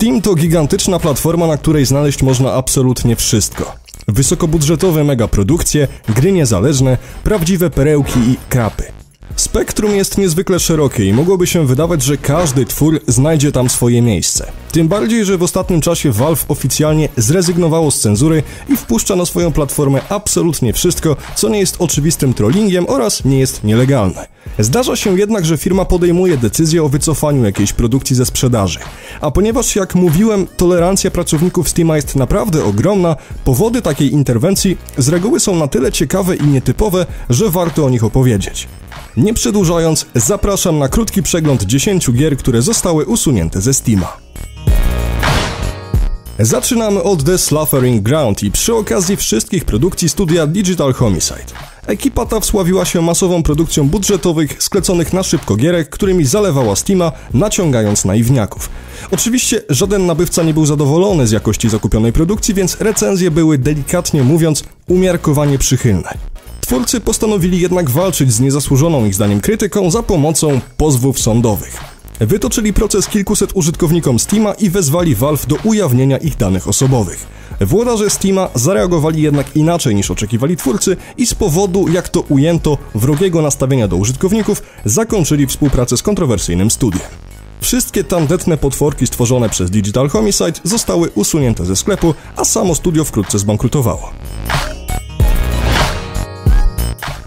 Steam to gigantyczna platforma, na której znaleźć można absolutnie wszystko. Wysokobudżetowe megaprodukcje, gry niezależne, prawdziwe perełki i krapy. Spektrum jest niezwykle szerokie i mogłoby się wydawać, że każdy twór znajdzie tam swoje miejsce. Tym bardziej, że w ostatnim czasie Valve oficjalnie zrezygnowało z cenzury i wpuszcza na swoją platformę absolutnie wszystko, co nie jest oczywistym trollingiem oraz nie jest nielegalne. Zdarza się jednak, że firma podejmuje decyzję o wycofaniu jakiejś produkcji ze sprzedaży. A ponieważ, jak mówiłem, tolerancja pracowników Steama jest naprawdę ogromna, powody takiej interwencji z reguły są na tyle ciekawe i nietypowe, że warto o nich opowiedzieć. Nie przedłużając, zapraszam na krótki przegląd 10 gier, które zostały usunięte ze Steama. Zaczynamy od The Slaughtering Ground i przy okazji wszystkich produkcji studia Digital Homicide. Ekipa ta wsławiła się masową produkcją budżetowych, skleconych na szybko gierek, którymi zalewała Steama, naciągając naiwniaków. Oczywiście żaden nabywca nie był zadowolony z jakości zakupionej produkcji, więc recenzje były, delikatnie mówiąc, umiarkowanie przychylne. Twórcy postanowili jednak walczyć z niezasłużoną ich zdaniem krytyką za pomocą pozwów sądowych. Wytoczyli proces kilkuset użytkownikom Steama i wezwali Valve do ujawnienia ich danych osobowych. Włodarze Steama zareagowali jednak inaczej niż oczekiwali twórcy i z powodu, jak to ujęto, wrogiego nastawienia do użytkowników zakończyli współpracę z kontrowersyjnym studiem. Wszystkie tandetne potworki stworzone przez Digital Homicide zostały usunięte ze sklepu, a samo studio wkrótce zbankrutowało.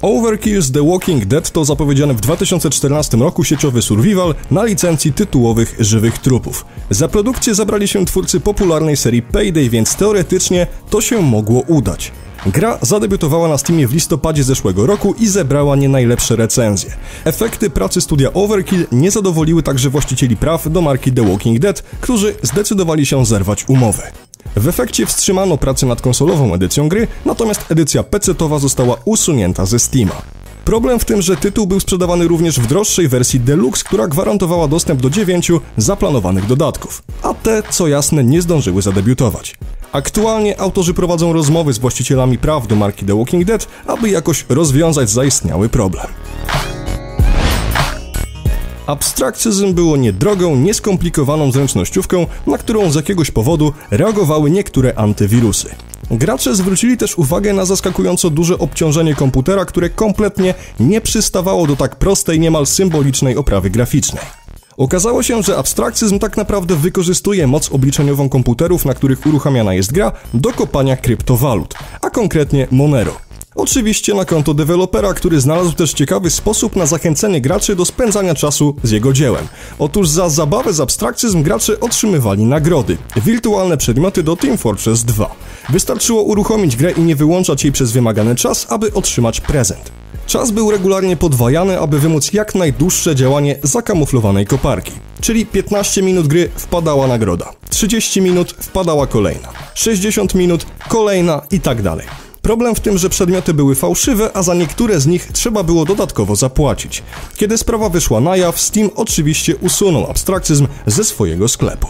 Overkill's The Walking Dead to zapowiedziany w 2014 roku sieciowy survival na licencji tytułowych Żywych Trupów. Za produkcję zabrali się twórcy popularnej serii Payday, więc teoretycznie to się mogło udać. Gra zadebiutowała na Steamie w listopadzie zeszłego roku i zebrała nie najlepsze recenzje. Efekty pracy studia Overkill nie zadowoliły także właścicieli praw do marki The Walking Dead, którzy zdecydowali się zerwać umowę. W efekcie wstrzymano pracę nad konsolową edycją gry, natomiast edycja PC-towa została usunięta ze Steama. Problem w tym, że tytuł był sprzedawany również w droższej wersji Deluxe, która gwarantowała dostęp do 9 zaplanowanych dodatków, a te, co jasne, nie zdążyły zadebiutować. Aktualnie autorzy prowadzą rozmowy z właścicielami praw do marki The Walking Dead, aby jakoś rozwiązać zaistniały problem. Abstrakcyzm było niedrogą, nieskomplikowaną zręcznościówką, na którą z jakiegoś powodu reagowały niektóre antywirusy. Gracze zwrócili też uwagę na zaskakująco duże obciążenie komputera, które kompletnie nie przystawało do tak prostej, niemal symbolicznej oprawy graficznej. Okazało się, że abstrakcyzm tak naprawdę wykorzystuje moc obliczeniową komputerów, na których uruchamiana jest gra, do kopania kryptowalut, a konkretnie Monero. Oczywiście na konto dewelopera, który znalazł też ciekawy sposób na zachęcenie graczy do spędzania czasu z jego dziełem. Otóż za zabawę z abstrakcyzm gracze otrzymywali nagrody, wirtualne przedmioty do Team Fortress 2. Wystarczyło uruchomić grę i nie wyłączać jej przez wymagany czas, aby otrzymać prezent. Czas był regularnie podwajany, aby wymóc jak najdłuższe działanie zakamuflowanej koparki. Czyli 15 minut gry wpadała nagroda, 30 minut wpadała kolejna, 60 minut kolejna i tak dalej. Problem w tym, że przedmioty były fałszywe, a za niektóre z nich trzeba było dodatkowo zapłacić. Kiedy sprawa wyszła na jaw, Steam oczywiście usunął abstrakcyzm ze swojego sklepu.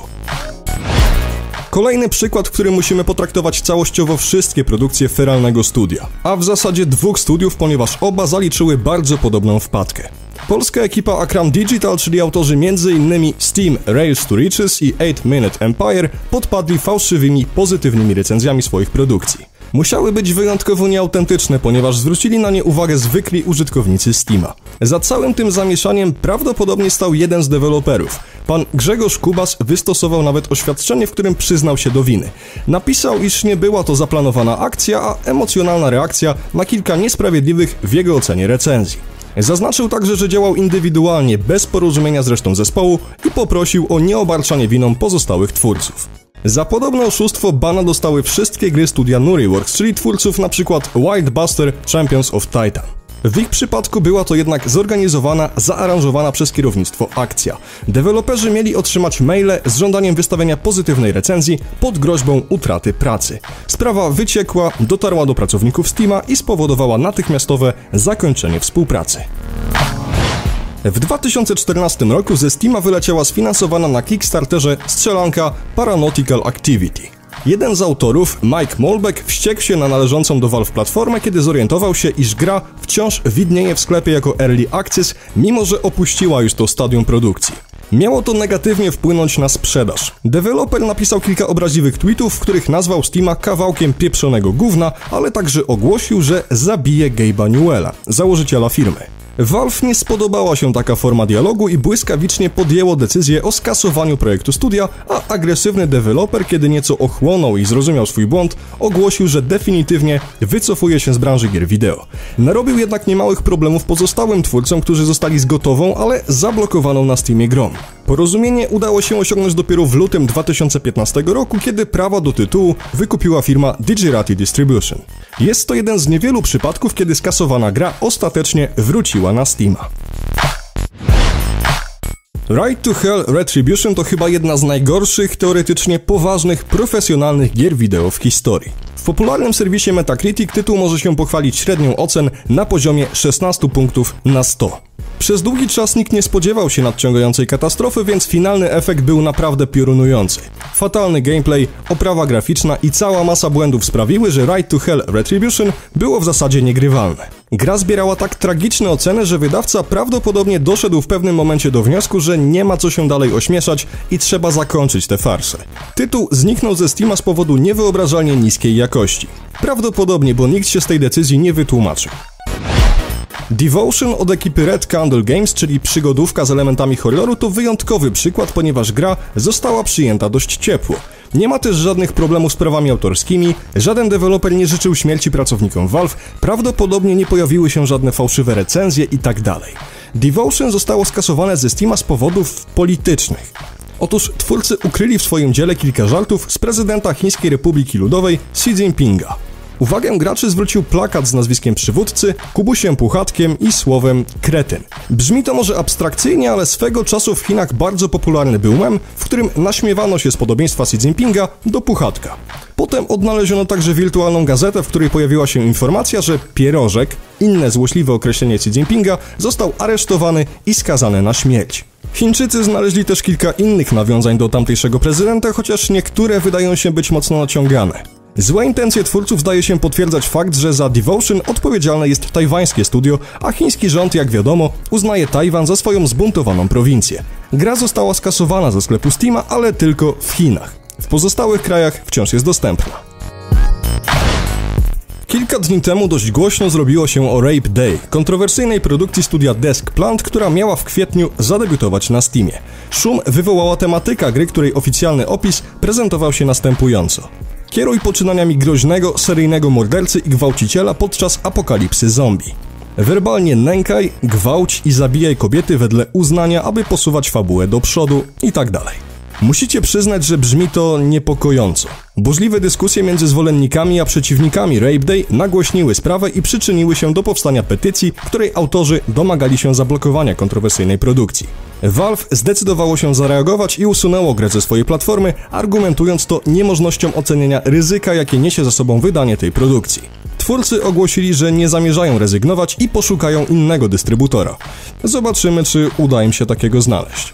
Kolejny przykład, w którym musimy potraktować całościowo wszystkie produkcje feralnego studia, a w zasadzie dwóch studiów, ponieważ oba zaliczyły bardzo podobną wpadkę. Polska ekipa Acram Digital, czyli autorzy m.in. Steam Rails to Reaches i 8 Minute Empire, podpadli fałszywymi, pozytywnymi recenzjami swoich produkcji. Musiały być wyjątkowo nieautentyczne, ponieważ zwrócili na nie uwagę zwykli użytkownicy Steama. Za całym tym zamieszaniem prawdopodobnie stał jeden z deweloperów. Pan Grzegorz Kubas wystosował nawet oświadczenie, w którym przyznał się do winy. Napisał, iż nie była to zaplanowana akcja, a emocjonalna reakcja na kilka niesprawiedliwych w jego ocenie recenzji. Zaznaczył także, że działał indywidualnie, bez porozumienia z resztą zespołu i poprosił o nieobarczanie winą pozostałych twórców. Za podobne oszustwo bana dostały wszystkie gry studia Nuriworks, czyli twórców np. Wild Buster, Champions of Titan. W ich przypadku była to jednak zorganizowana, zaaranżowana przez kierownictwo akcja. Deweloperzy mieli otrzymać maile z żądaniem wystawienia pozytywnej recenzji pod groźbą utraty pracy. Sprawa wyciekła, dotarła do pracowników Steama i spowodowała natychmiastowe zakończenie współpracy. W 2014 roku ze Steama wyleciała sfinansowana na Kickstarterze strzelanka Paranautical Activity. Jeden z autorów, Mike Mulbeck, wściekł się na należącą do Valve platformę, kiedy zorientował się, iż gra wciąż widnieje w sklepie jako Early Access, mimo że opuściła już to stadium produkcji. Miało to negatywnie wpłynąć na sprzedaż. Deweloper napisał kilka obraźliwych tweetów, w których nazwał Steama kawałkiem pieprzonego gówna, ale także ogłosił, że zabije Gabe'a Newella, założyciela firmy. Valve nie spodobała się taka forma dialogu i błyskawicznie podjęło decyzję o skasowaniu projektu studia, a agresywny deweloper, kiedy nieco ochłonął i zrozumiał swój błąd, ogłosił, że definitywnie wycofuje się z branży gier wideo. Narobił jednak niemałych problemów pozostałym twórcom, którzy zostali z gotową, ale zablokowaną na Steamie grą. Porozumienie udało się osiągnąć dopiero w lutym 2015 roku, kiedy prawa do tytułu wykupiła firma Digirati Distribution. Jest to jeden z niewielu przypadków, kiedy skasowana gra ostatecznie wróciła na Steama. Ride to Hell Retribution to chyba jedna z najgorszych, teoretycznie poważnych, profesjonalnych gier wideo w historii. W popularnym serwisie Metacritic tytuł może się pochwalić średnią ocen na poziomie 16 punktów na 100. Przez długi czas nikt nie spodziewał się nadciągającej katastrofy, więc finalny efekt był naprawdę piorunujący. Fatalny gameplay, oprawa graficzna i cała masa błędów sprawiły, że Ride to Hell Retribution było w zasadzie niegrywalne. Gra zbierała tak tragiczne oceny, że wydawca prawdopodobnie doszedł w pewnym momencie do wniosku, że nie ma co się dalej ośmieszać i trzeba zakończyć tę farsę. Tytuł zniknął ze Steama z powodu niewyobrażalnie niskiej jakości. Prawdopodobnie, bo nikt się z tej decyzji nie wytłumaczył. Devotion od ekipy Red Candle Games, czyli przygodówka z elementami horroru, to wyjątkowy przykład, ponieważ gra została przyjęta dość ciepło. Nie ma też żadnych problemów z prawami autorskimi, żaden deweloper nie życzył śmierci pracownikom Valve, prawdopodobnie nie pojawiły się żadne fałszywe recenzje itd. Devotion zostało skasowane ze Steama z powodów politycznych. Otóż twórcy ukryli w swoim dziele kilka żartów z prezydenta Chińskiej Republiki Ludowej Xi Jinpinga. Uwagę graczy zwrócił plakat z nazwiskiem przywódcy, Kubusiem Puchatkiem i słowem kretyn. Brzmi to może abstrakcyjnie, ale swego czasu w Chinach bardzo popularny był mem, w którym naśmiewano się z podobieństwa Xi Jinpinga do Puchatka. Potem odnaleziono także wirtualną gazetę, w której pojawiła się informacja, że pierożek, inne złośliwe określenie Xi Jinpinga, został aresztowany i skazany na śmierć. Chińczycy znaleźli też kilka innych nawiązań do tamtejszego prezydenta, chociaż niektóre wydają się być mocno naciągane. Złe intencje twórców zdaje się potwierdzać fakt, że za Devotion odpowiedzialne jest tajwańskie studio, a chiński rząd, jak wiadomo, uznaje Tajwan za swoją zbuntowaną prowincję. Gra została skasowana ze sklepu Steama, ale tylko w Chinach. W pozostałych krajach wciąż jest dostępna. Kilka dni temu dość głośno zrobiło się o Rape Day, kontrowersyjnej produkcji studia Desk Plant, która miała w kwietniu zadebiutować na Steamie. Szum wywołała tematyka gry, której oficjalny opis prezentował się następująco. Kieruj poczynaniami groźnego, seryjnego mordercy i gwałciciela podczas apokalipsy zombie. Werbalnie nękaj, gwałć i zabijaj kobiety wedle uznania, aby posuwać fabułę do przodu itd. Musicie przyznać, że brzmi to niepokojąco. Burzliwe dyskusje między zwolennikami a przeciwnikami Rape Day nagłośniły sprawę i przyczyniły się do powstania petycji, której autorzy domagali się zablokowania kontrowersyjnej produkcji. Valve zdecydowało się zareagować i usunęło grę ze swojej platformy, argumentując to niemożnością ocenienia ryzyka, jakie niesie za sobą wydanie tej produkcji. Twórcy ogłosili, że nie zamierzają rezygnować i poszukają innego dystrybutora. Zobaczymy, czy uda im się takiego znaleźć.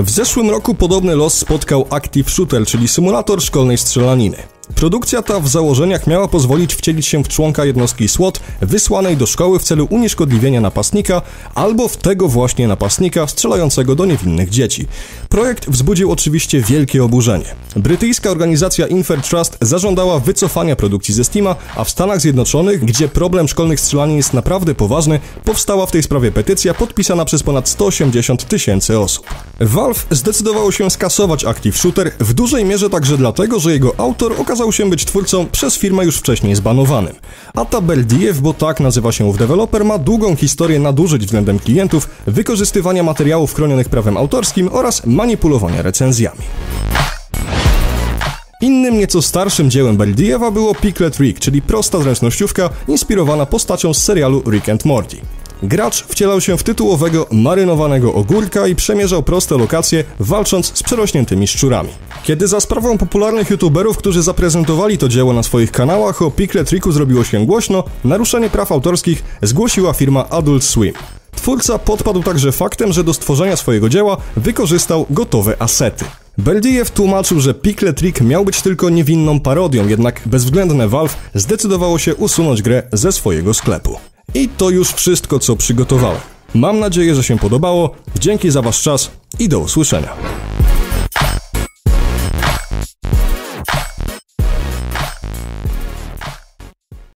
W zeszłym roku podobny los spotkał Active Shooter, czyli symulator szkolnej strzelaniny. Produkcja ta w założeniach miała pozwolić wcielić się w członka jednostki SWAT wysłanej do szkoły w celu unieszkodliwienia napastnika albo w tego właśnie napastnika strzelającego do niewinnych dzieci. Projekt wzbudził oczywiście wielkie oburzenie. Brytyjska organizacja Infer Trust zażądała wycofania produkcji ze Steama, a w Stanach Zjednoczonych, gdzie problem szkolnych strzelanin jest naprawdę poważny, powstała w tej sprawie petycja podpisana przez ponad 180 000 osób. Valve zdecydowało się skasować Active Shooter w dużej mierze także dlatego, że jego autor okazał się być twórcą przez firmę już wcześniej zbanowanym. A Beldiew, bo tak nazywa się ów deweloper, ma długą historię nadużyć względem klientów, wykorzystywania materiałów chronionych prawem autorskim oraz manipulowania recenzjami. Innym, nieco starszym dziełem Beldiewa było Picklet Rick, czyli prosta zręcznościówka inspirowana postacią z serialu Rick and Morty. Gracz wcielał się w tytułowego marynowanego ogórka i przemierzał proste lokacje, walcząc z przerośniętymi szczurami. Kiedy za sprawą popularnych youtuberów, którzy zaprezentowali to dzieło na swoich kanałach, o Picklet Ricku zrobiło się głośno, naruszenie praw autorskich zgłosiła firma Adult Swim. Twórca podpadł także faktem, że do stworzenia swojego dzieła wykorzystał gotowe asety. Beldiew tłumaczył, że Picklet Rick miał być tylko niewinną parodią, jednak bezwzględne Valve zdecydowało się usunąć grę ze swojego sklepu. I to już wszystko, co przygotowałem. Mam nadzieję, że się podobało. Dzięki za Wasz czas i do usłyszenia.